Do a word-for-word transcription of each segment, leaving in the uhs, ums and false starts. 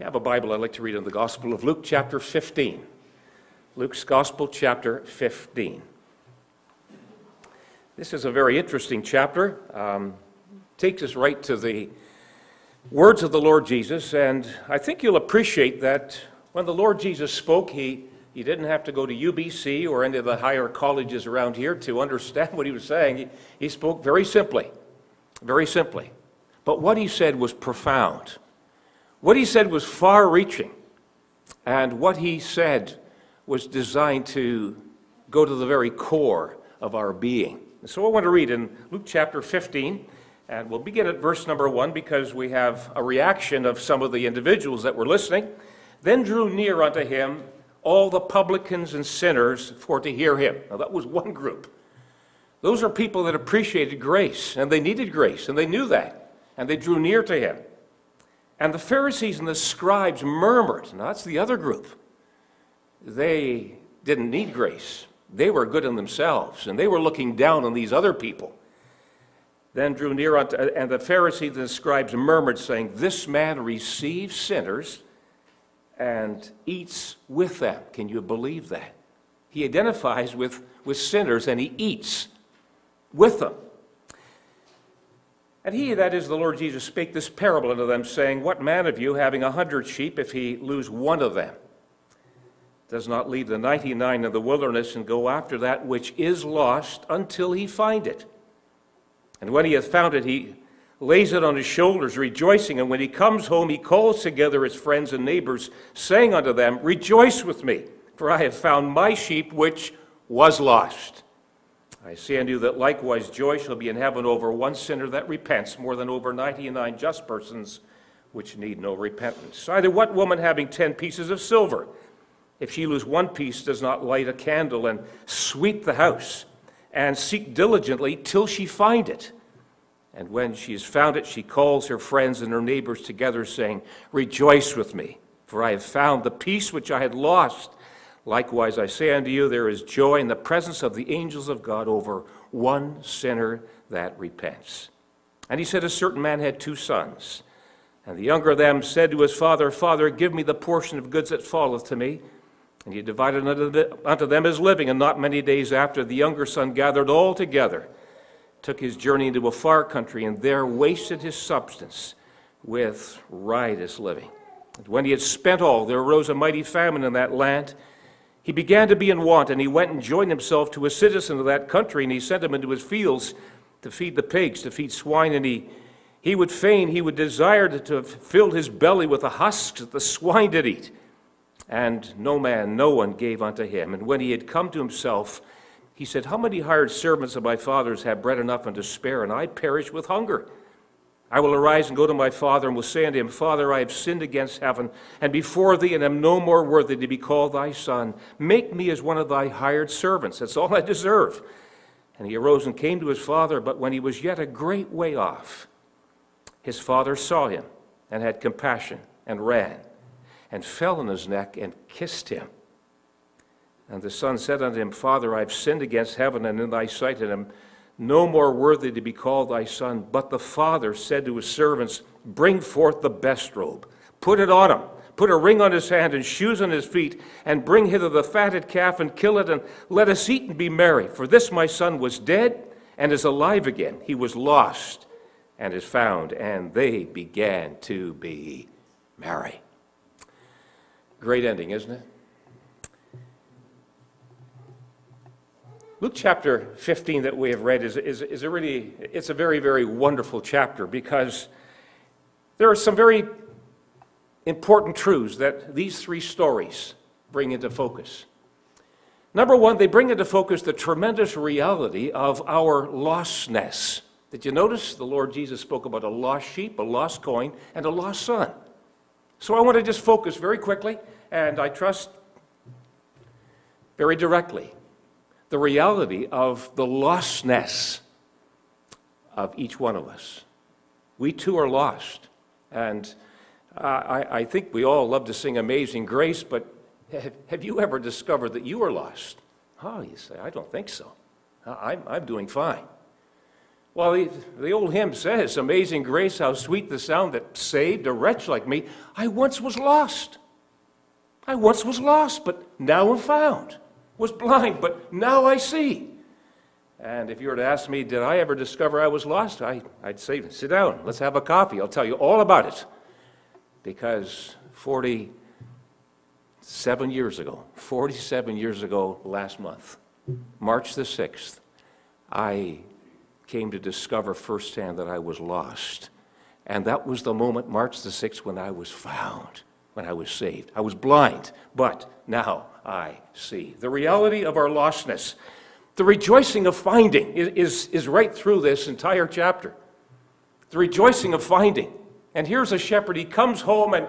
If you have a Bible, I'd like to read in the Gospel of Luke, chapter fifteen. Luke's Gospel, chapter fifteen. This is a very interesting chapter. Um, takes us right to the words of the Lord Jesus, and I think you'll appreciate that when the Lord Jesus spoke, he, he didn't have to go to U B C or any of the higher colleges around here to understand what he was saying. He, he spoke very simply, very simply. But what he said was profound. What he said was far-reaching, and what he said was designed to go to the very core of our being. So I want to read in Luke chapter fifteen, and we'll begin at verse number one, because we have a reaction of some of the individuals that were listening. Then drew near unto him all the publicans and sinners for to hear him. Now that was one group. Those are people that appreciated grace, and they needed grace, and they knew that, and they drew near to him. And the Pharisees and the scribes murmured. Now that's the other group. They didn't need grace. They were good in themselves, and they were looking down on these other people. Then drew near unto, and the Pharisees and the scribes murmured, saying, "This man receives sinners and eats with them." Can you believe that? He identifies with, with sinners, and he eats with them. And he, that is the Lord Jesus, spake this parable unto them, saying, "What man of you, having a hundred sheep, if he lose one of them, does not leave the ninety-nine in the wilderness and go after that which is lost until he find it? And when he hath found it, he lays it on his shoulders, rejoicing. And when he comes home, he calls together his friends and neighbors, saying unto them, 'Rejoice with me, for I have found my sheep which was lost.' I say unto you that likewise joy shall be in heaven over one sinner that repents, more than over ninety-nine just persons which need no repentance. Either what woman having ten pieces of silver, if she lose one piece, does not light a candle and sweep the house and seek diligently till she find it? And when she has found it, she calls her friends and her neighbors together, saying, 'Rejoice with me, for I have found the piece which I had lost.' Likewise, I say unto you, there is joy in the presence of the angels of God over one sinner that repents." And he said, "A certain man had two sons. And the younger of them said to his father, 'Father, give me the portion of goods that falleth to me.' And he divided unto them his living, and not many days after, the younger son gathered all together, took his journey into a far country, and there wasted his substance with riotous living. And when he had spent all, there arose a mighty famine in that land. He began to be in want, and he went and joined himself to a citizen of that country, and he sent him into his fields to feed the pigs, to feed swine, and he He would fain, he would desire to have filled his belly with the husks that the swine did eat. And no man, no one gave unto him. And when he had come to himself, he said, 'How many hired servants of my father's have bread enough and to spare, and I perish with hunger? I will arise and go to my father, and will say unto him, Father, I have sinned against heaven, and before thee, and am no more worthy to be called thy son. Make me as one of thy hired servants. That's all I deserve.' And he arose and came to his father, but when he was yet a great way off, his father saw him, and had compassion, and ran, and fell on his neck, and kissed him. And the son said unto him, 'Father, I have sinned against heaven, and in thy sight, and am no more worthy to be called thy son.' But the father said to his servants, 'Bring forth the best robe, put it on him, put a ring on his hand, and shoes on his feet, and bring hither the fatted calf, and kill it, and let us eat and be merry. For this my son was dead, and is alive again. He was lost, and is found.' And they began to be merry." Great ending, isn't it? Luke chapter fifteen that we have read is, is, is a really, it's a very, very wonderful chapter, because there are some very important truths that these three stories bring into focus. Number one, they bring into focus the tremendous reality of our lostness. Did you notice the Lord Jesus spoke about a lost sheep, a lost coin, and a lost son? So I want to just focus very quickly, and I trust very directly, the reality of the lostness of each one of us. We too are lost, and uh, I, I think we all love to sing Amazing Grace, but have, have you ever discovered that you are lost? Oh, you say, I don't think so. I'm, I'm doing fine. Well, the, the old hymn says, "Amazing grace, how sweet the sound that saved a wretch like me. I once was lost. I once was lost, but now am found. Was blind, but now I see." And if you were to ask me, did I ever discover I was lost? I, I'd say, sit down, let's have a coffee. I'll tell you all about it. Because forty-seven years ago, forty-seven years ago last month, March the sixth, I came to discover firsthand that I was lost. And that was the moment, March the sixth, when I was found, when I was saved. I was blind, but now I see. The reality of our lostness. The rejoicing of finding is, is, is right through this entire chapter. The rejoicing of finding. And here's a shepherd. He comes home and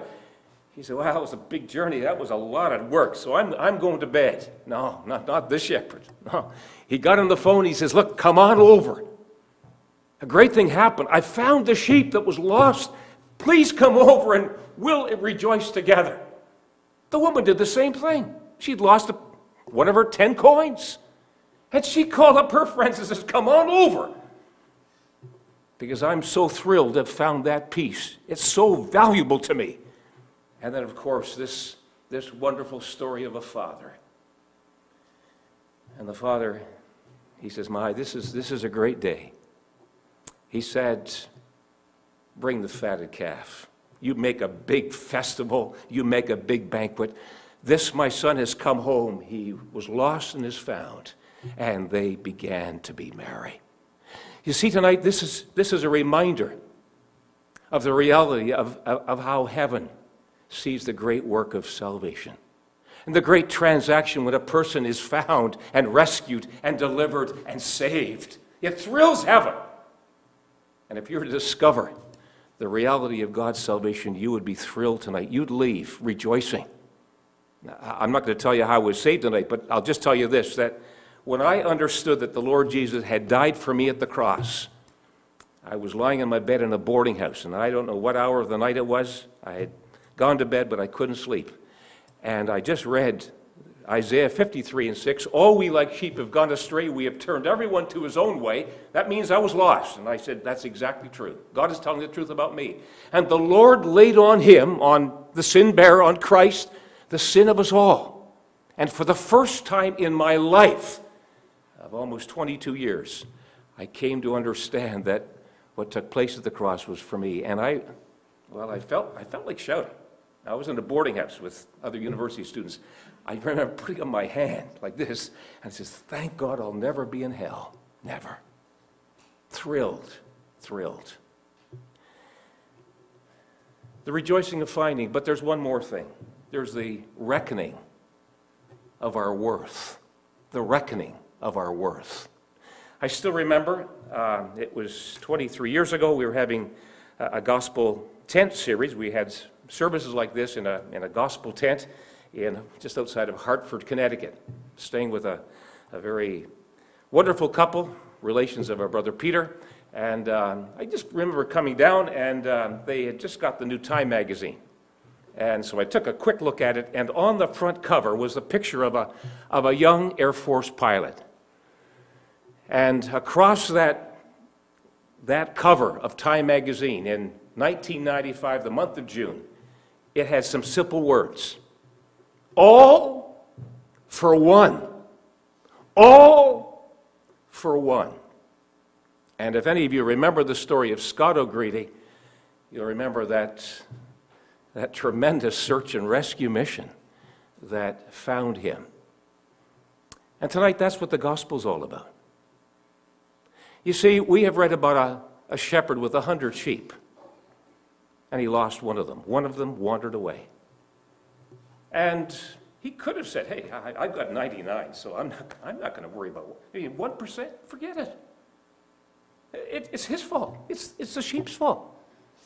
he said, well, that was a big journey. That was a lot of work, so I'm, I'm going to bed. No, not, not this shepherd. No. He got on the phone. He says, look, come on over. A great thing happened. I found the sheep that was lost. Please come over and we'll rejoice together. The woman did the same thing. She'd lost a, one of her ten coins. And she called up her friends and says, come on over. Because I'm so thrilled to have found that peace. It's so valuable to me. And then, of course, this, this wonderful story of a father. And the father, he says, my, this is, this is a great day. He said, bring the fatted calf. You make a big festival. You make a big banquet. This, my son, has come home. He was lost and is found. And they began to be merry. You see, tonight, this is, this is a reminder of the reality of, of, of how heaven sees the great work of salvation. And the great transaction when a person is found and rescued and delivered and saved. It thrills heaven. And if you were to discover the reality of God's salvation, you would be thrilled tonight. You'd leave rejoicing. Now, I'm not going to tell you how I was saved tonight, but I'll just tell you this, that when I understood that the Lord Jesus had died for me at the cross, I was lying in my bed in a boarding house, and I don't know what hour of the night it was. I had gone to bed, but I couldn't sleep. And I just read Isaiah fifty-three and six, all we like sheep have gone astray, we have turned everyone to his own way. That means I was lost. And I said, that's exactly true. God is telling the truth about me. And the Lord laid on him, on the sin bearer, on Christ, the sin of us all. And for the first time in my life, of almost twenty-two years, I came to understand that what took place at the cross was for me. And I, well, I felt, I felt like shouting. I was in a boarding house with other university students. I remember putting up my hand like this and says, thank God I'll never be in hell. Never. Thrilled, thrilled. The rejoicing of finding, but there's one more thing. There's the reckoning of our worth. The reckoning of our worth. I still remember, uh, it was twenty-three years ago, we were having a, a gospel tent series. We had services like this in a, in a gospel tent in just outside of Hartford, Connecticut, staying with a, a very wonderful couple, relations of our brother Peter. And um, I just remember coming down, and um, they had just got the new Time magazine. And so I took a quick look at it, and on the front cover was a picture of a, of a young Air Force pilot. And across that, that cover of Time magazine in nineteen ninety-five, the month of June, it had some simple words. All for one. All for one. And if any of you remember the story of Scott O'Grady, you'll remember that, that tremendous search and rescue mission that found him. And tonight, that's what the gospel's all about. You see, we have read about a, a shepherd with a hundred sheep, and he lost one of them. One of them wandered away. And he could have said, hey, I, I've got ninety-nine, so I'm not, I'm not going to worry about it. one percent, forget it. it. It's his fault. It's, it's the sheep's fault.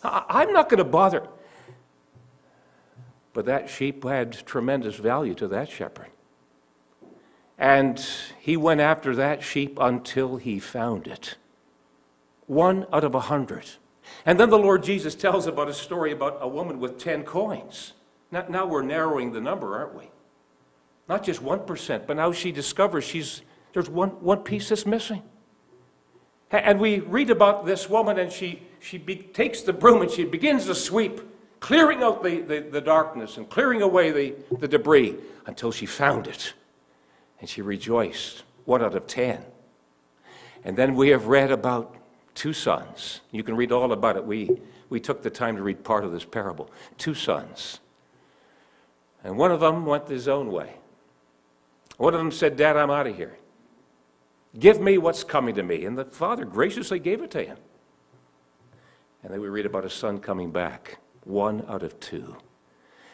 I, I'm not going to bother. But that sheep had tremendous value to that shepherd. And he went after that sheep until he found it. One out of a hundred. And then the Lord Jesus tells about a story about a woman with ten coins. Now we're narrowing the number, aren't we? Not just one percent, but now she discovers she's, there's one, one piece that's missing. And we read about this woman, and she, she be, takes the broom and she begins to sweep, clearing out the, the, the darkness and clearing away the, the debris until she found it. And she rejoiced. One out of ten. And then we have read about two sons. You can read all about it. We, we took the time to read part of this parable. Two sons. And one of them went his own way. One of them said, "Dad, I'm out of here. Give me what's coming to me." And the father graciously gave it to him. And then we read about a son coming back. One out of two.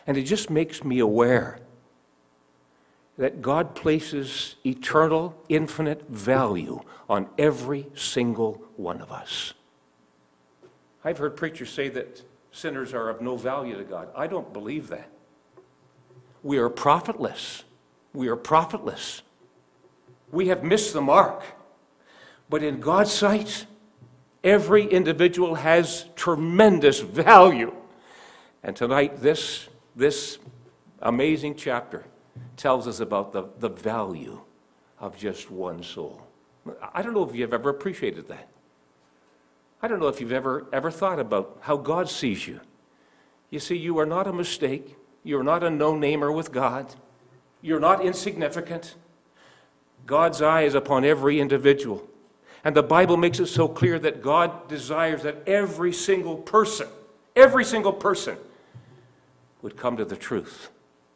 And it just makes me aware that God places eternal, infinite value on every single one of us. I've heard preachers say that sinners are of no value to God. I don't believe that. We are profitless. We are profitless. We have missed the mark. But in God's sight, every individual has tremendous value. And tonight, this, this amazing chapter tells us about the, the value of just one soul. I don't know if you've ever appreciated that. I don't know if you've ever, ever thought about how God sees you. You see, you are not a mistake. You're not a no-namer with God. You're not insignificant. God's eye is upon every individual. And the Bible makes it so clear that God desires that every single person, every single person would come to the truth.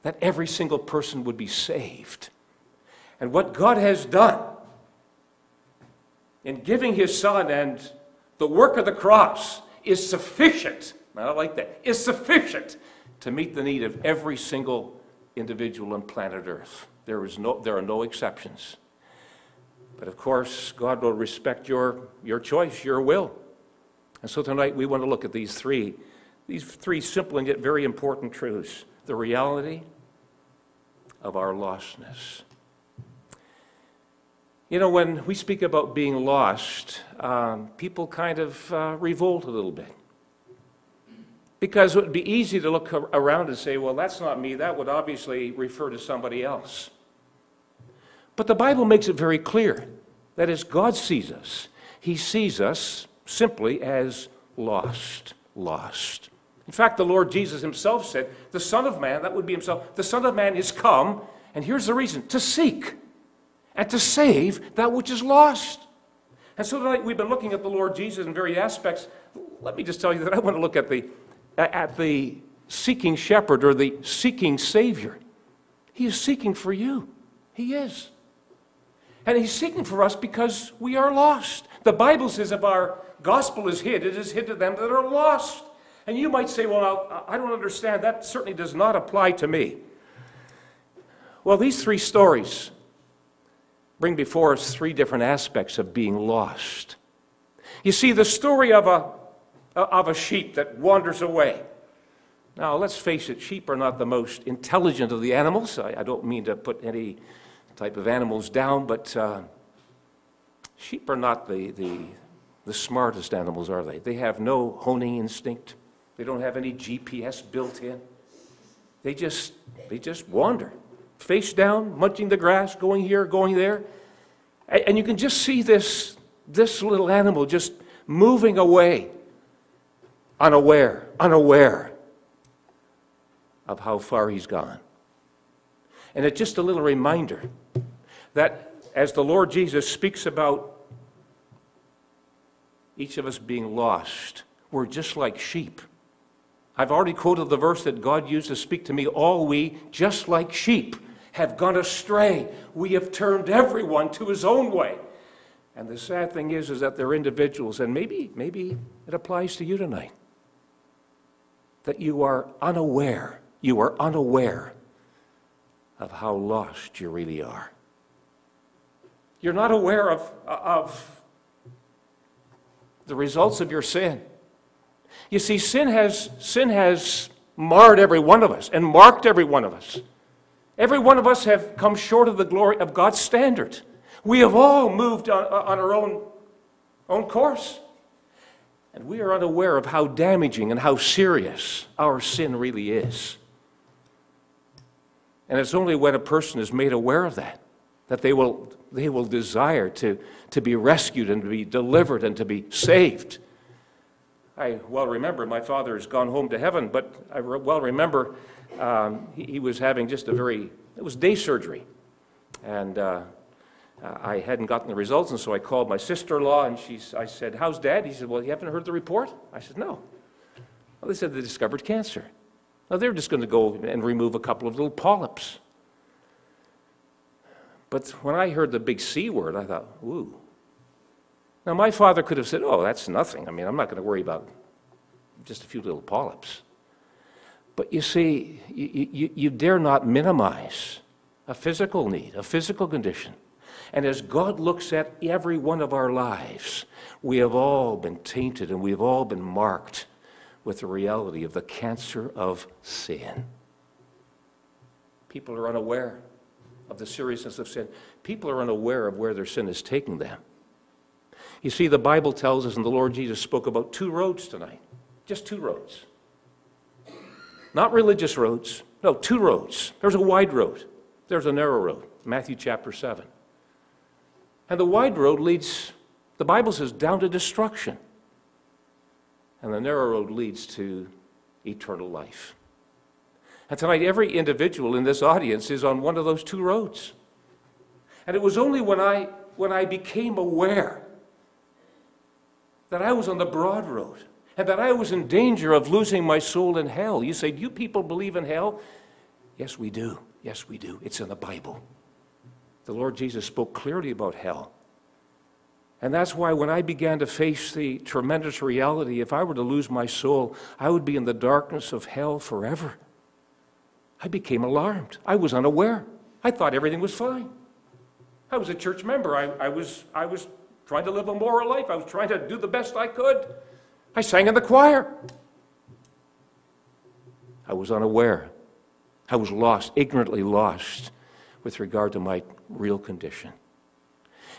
That every single person would be saved. And what God has done in giving His Son and the work of the cross is sufficient, I don't like that, is sufficient to meet the need of every single individual on planet Earth. There is no, there are no exceptions. But of course, God will respect your, your choice, your will. And so tonight we want to look at these three, these three simple and yet very important truths. The reality of our lostness. You know, when we speak about being lost, um, people kind of uh, revolt a little bit. Because it would be easy to look around and say, well, that's not me. That would obviously refer to somebody else. But the Bible makes it very clear. That is, God sees us. He sees us simply as lost, lost. In fact, the Lord Jesus Himself said, the Son of Man, that would be Himself, the Son of Man is come, and here's the reason, to seek and to save that which is lost. And so tonight we've been looking at the Lord Jesus in various aspects. Let me just tell you that I want to look at the, at the seeking shepherd or the seeking Savior. He is seeking for you. He is. And He's seeking for us because we are lost. The Bible says if our gospel is hid, it is hid to them that are lost. And you might say, well, I don't understand. That certainly does not apply to me. Well, these three stories bring before us three different aspects of being lost. You see, the story of a, of a sheep that wanders away. Now, let's face it, sheep are not the most intelligent of the animals. I, I don't mean to put any type of animals down, but uh, sheep are not the, the, the smartest animals, are they? They have no honing instinct. They don't have any G P S built in. They just, they just wander, face down, munching the grass, going here, going there. And, and you can just see this, this little animal just moving away, unaware, unaware of how far he's gone. And it's just a little reminder that as the Lord Jesus speaks about each of us being lost, we're just like sheep. I've already quoted the verse that God used to speak to me, all we, just like sheep, have gone astray. We have turned everyone to his own way. And the sad thing is, is that there are individuals, and maybe, maybe it applies to you tonight, that you are unaware, you are unaware of how lost you really are. You're not aware of, of the results of your sin. You see, sin has, sin has marred every one of us and marked every one of us. Every one of us have come short of the glory of God's standard. We have all moved on, on our own, own course. And we are unaware of how damaging and how serious our sin really is. And it's only when a person is made aware of that that they will, they will desire to, to be rescued and to be delivered and to be saved. I well remember, my father has gone home to heaven, but I re well remember um, he, he was having just a very, it was day surgery. And uh, I hadn't gotten the results, and so I called my sister-in-law, and she's, I said, how's Dad? He said, well, you haven't heard the report? I said, no. Well, they said they discovered cancer. Now, they're just going to go and remove a couple of little polyps. But when I heard the big C word, I thought, ooh. Now, my father could have said, oh, that's nothing. I mean, I'm not going to worry about just a few little polyps. But you see, you, you, you dare not minimize a physical need, a physical condition. And as God looks at every one of our lives, we have all been tainted and we have all been marked with the reality of the cancer of sin. People are unaware of the seriousness of sin. People are unaware of where their sin is taking them. You see, the Bible tells us, and the Lord Jesus spoke about two roads tonight. Just two roads. Not religious roads. No, two roads. There's a wide road. There's a narrow road. Matthew chapter seven. And the wide road leads, the Bible says, down to destruction. And the narrow road leads to eternal life. And tonight, every individual in this audience is on one of those two roads. And it was only when I, when I became aware that I was on the broad road and that I was in danger of losing my soul in hell. You say, do you people believe in hell? Yes, we do. Yes, we do. It's in the Bible. The Lord Jesus spoke clearly about hell. And that's why when I began to face the tremendous reality, if I were to lose my soul, I would be in the darkness of hell forever. I became alarmed. I was unaware. I thought everything was fine. I was a church member. I, I, was, I was trying to live a moral life. I was trying to do the best I could. I sang in the choir. I was unaware. I was lost, ignorantly lost, with regard to my real condition.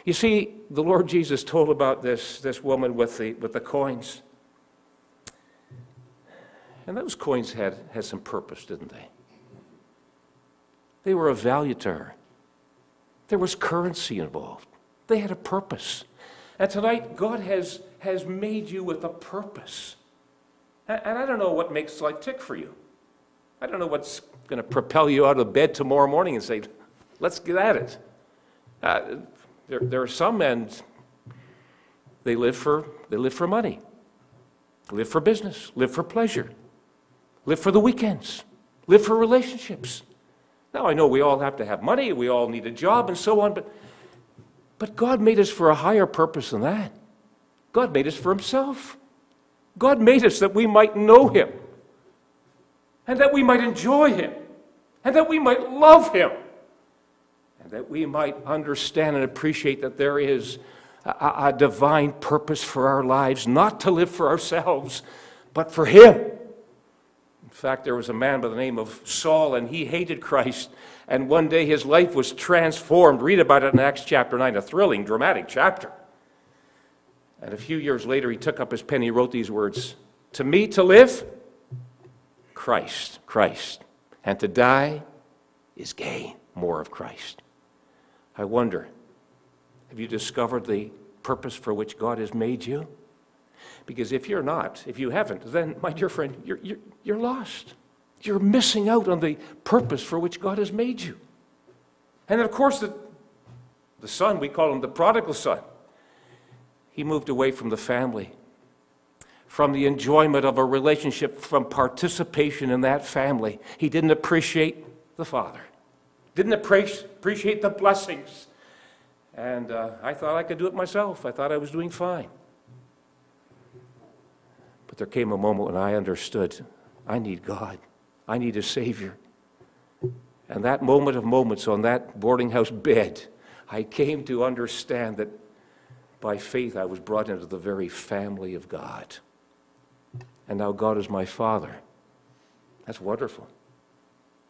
You see, the Lord Jesus told about this, this woman with the, with the coins. And those coins had, had some purpose, didn't they? They were of value to her. There was currency involved. They had a purpose. And tonight, God has, has made you with a purpose. And, and I don't know what makes life tick for you. I don't know what's going to propel you out of bed tomorrow morning and say, let's get at it. Uh, There, there are some men, they live for, they live for money, live for business, live for pleasure, live for the weekends, live for relationships. Now, I know we all have to have money, we all need a job and so on, but, but God made us for a higher purpose than that. God made us for himself. God made us that we might know him, and that we might enjoy him, and that we might love him. That we might understand and appreciate that there is a, a divine purpose for our lives, not to live for ourselves, but for him. In fact, there was a man by the name of Saul, and he hated Christ. And one day his life was transformed. Read about it in Acts chapter nine, a thrilling, dramatic chapter. And a few years later, he took up his pen, he wrote these words, "To me to live, Christ, Christ, and to die is gain, more of Christ." I wonder, have you discovered the purpose for which God has made you? Because if you're not, if you haven't, then, my dear friend, you're, you're, you're lost. You're missing out on the purpose for which God has made you. And of course, the, the son, we call him the prodigal son, he moved away from the family, from the enjoyment of a relationship, from participation in that family. He didn't appreciate the father. Didn't appreciate the blessings. And uh, I thought I could do it myself. I thought I was doing fine. But there came a moment when I understood, I need God. I need a Savior. And that moment of moments on that boarding house bed, I came to understand that by faith I was brought into the very family of God. And now God is my Father. That's wonderful.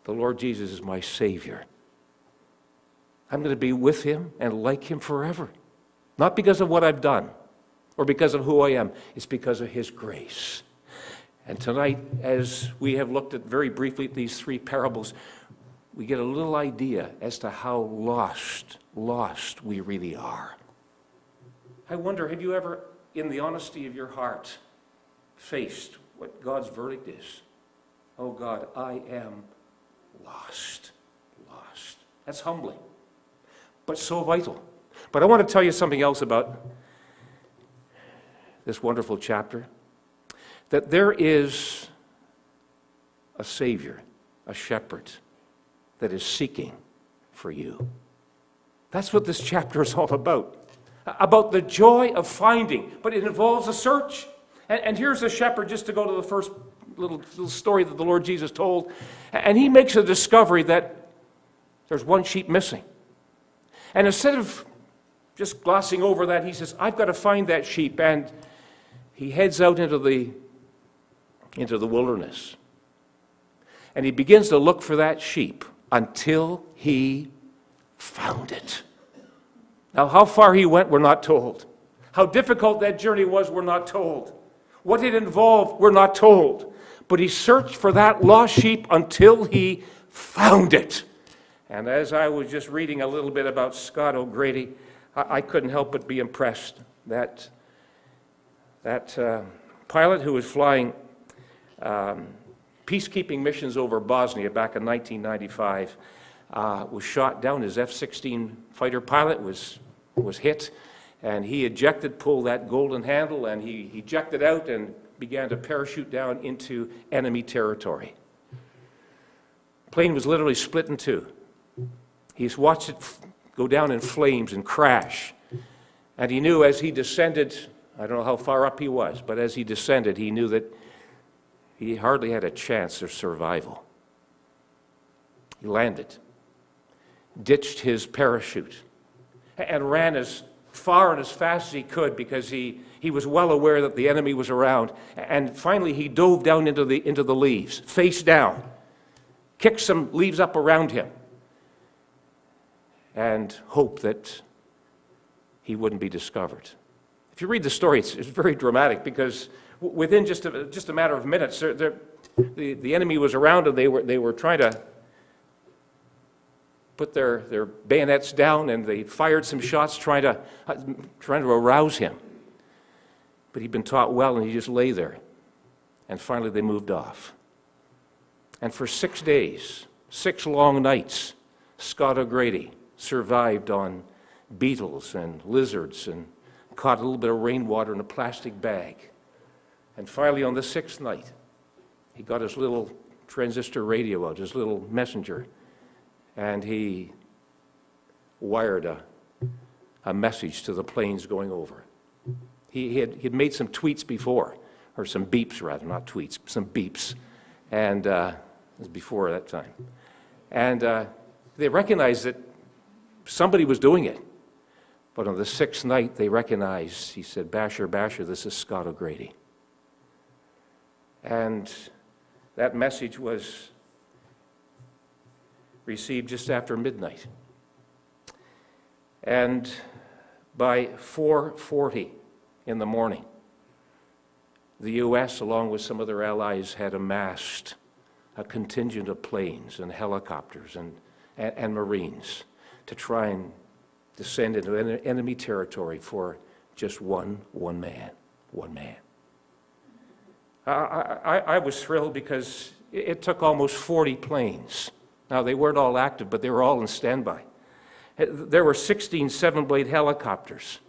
The Lord Jesus is my Savior. I'm going to be with him and like him forever. Not because of what I've done or because of who I am. It's because of his grace. And tonight, as we have looked at very briefly at these three parables, we get a little idea as to how lost, lost we really are. I wonder, have you ever, in the honesty of your heart, faced what God's verdict is? Oh God, I am lost, lost. That's humbling, but so vital. But I want to tell you something else about this wonderful chapter, that there is a Savior, a shepherd, that is seeking for you. That's what this chapter is all about, about the joy of finding, but it involves a search. And, and here's a shepherd, just to go to the first little, little story that the Lord Jesus told, and he makes a discovery that there's one sheep missing. And instead of just glossing over that, he says, I've got to find that sheep, and he heads out into the, into the wilderness. And he begins to look for that sheep until he found it. Now, how far he went, we're not told. How difficult that journey was, we're not told. What it involved, we're not told. But he searched for that lost sheep until he found it. And as I was just reading a little bit about Scott O'Grady, I, I couldn't help but be impressed that that uh, pilot who was flying um, peacekeeping missions over Bosnia back in nineteen ninety-five uh, was shot down. His F sixteen fighter pilot was, was hit, and he ejected, pulled that golden handle, and he ejected out and began to parachute down into enemy territory. The plane was literally split in two. He's watched it go down in flames and crash, and he knew as he descended, I don't know how far up he was, but as he descended, he knew that he hardly had a chance of survival. He landed, ditched his parachute, and ran as far and as fast as he could because he, he was well aware that the enemy was around. And finally, he dove down into the, into the leaves, face down, kicked some leaves up around him, and hoped that he wouldn't be discovered. If you read the story, it's, it's very dramatic because within just a, just a matter of minutes, they're, they're, the, the enemy was around and they were, they were trying to put their, their bayonets down, and they fired some shots trying to, uh, trying to arouse him. But he'd been taught well, and he just lay there. And finally they moved off. And for six days, six long nights, Scott O'Grady survived on beetles and lizards and caught a little bit of rainwater in a plastic bag. And finally, on the sixth night, he got his little transistor radio out, his little messenger, and he wired a, a message to the planes going over. He, he, had, he had made some tweets before, or some beeps rather, not tweets, some beeps, and uh, it was before that time. And uh, they recognized that somebody was doing it. But on the sixth night, they recognized, he said, Basher, Basher, this is Scott O'Grady. And that message was received just after midnight. And by four forty in the morning, the U S, along with some other allies, had amassed a contingent of planes and helicopters and, and, and Marines to try and descend into en- enemy territory for just one, one man, one man. I, I, I was thrilled because it took almost forty planes. Now, they weren't all active, but they were all in standby. There were sixteen seven-blade helicopters.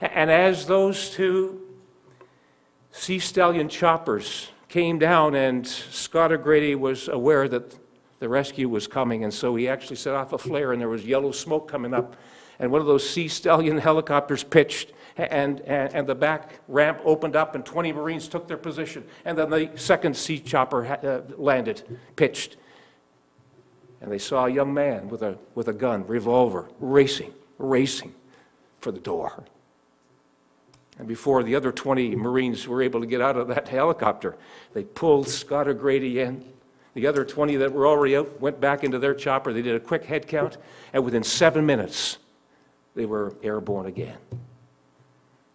And as those two Sea Stallion choppers came down, and Scott O'Grady was aware that the rescue was coming, and so he actually set off a flare, and there was yellow smoke coming up. And one of those Sea Stallion helicopters pitched, and, and, and the back ramp opened up, and twenty Marines took their position. And then the second sea chopper uh, landed, pitched. And they saw a young man with a, with a gun, revolver, racing, racing for the door. And before the other twenty Marines were able to get out of that helicopter, they pulled Scott O'Grady in. The other twenty that were already out went back into their chopper. They did a quick head count, and within seven minutes, they were airborne again.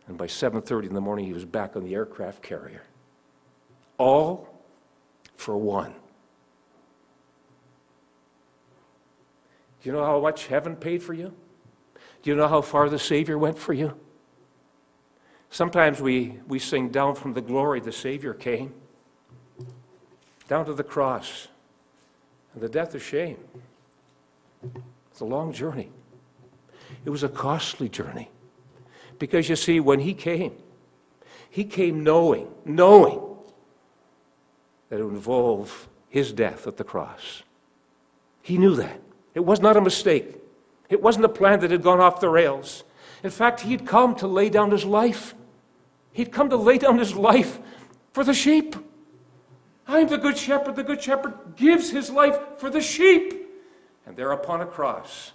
And by seven thirty in the morning, he was back on the aircraft carrier. All for one. Do you know how much heaven paid for you? Do you know how far the Savior went for you? Sometimes we, we sing, down from the glory the Savior came, down to the cross, and the death of shame. It's a long journey. It was a costly journey. Because you see, when he came, he came knowing, knowing that it would involve his death at the cross. He knew that. It was not a mistake. It wasn't a plan that had gone off the rails. In fact, he'd come to lay down his life. He'd come to lay down his life for the sheep. I am the good shepherd. The good shepherd gives his life for the sheep. And there upon a cross,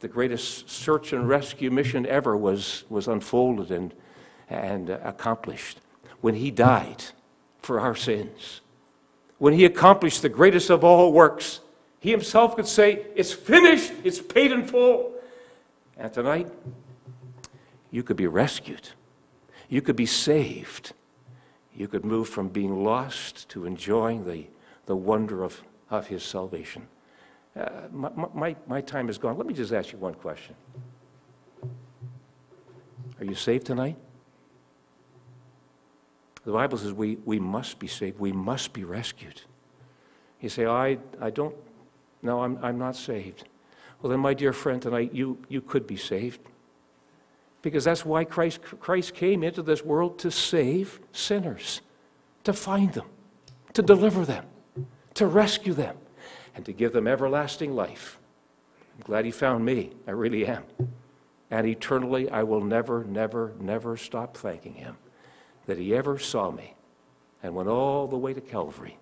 the greatest search and rescue mission ever was, was unfolded and, and accomplished when he died for our sins. When he accomplished the greatest of all works, he himself could say, it's finished, it's paid in full. And tonight, you could be rescued. You could be saved. You could move from being lost to enjoying the, the wonder of, of his salvation. Uh, my, my, my time is gone. Let me just ask you one question. Are you saved tonight? The Bible says we, we must be saved. We must be rescued. You say, oh, I, I don't, no, I'm, I'm not saved. Well, then, my dear friend, tonight you, you could be saved. Because that's why Christ, Christ came into this world, to save sinners, to find them, to deliver them, to rescue them, and to give them everlasting life. I'm glad he found me. I really am. And eternally, I will never, never, never stop thanking him that he ever saw me and went all the way to Calvary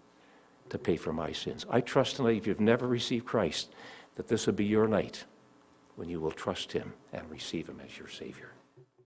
to pay for my sins. I trust tonight, if you've never received Christ, that this will be your night when you will trust him and receive him as your Savior.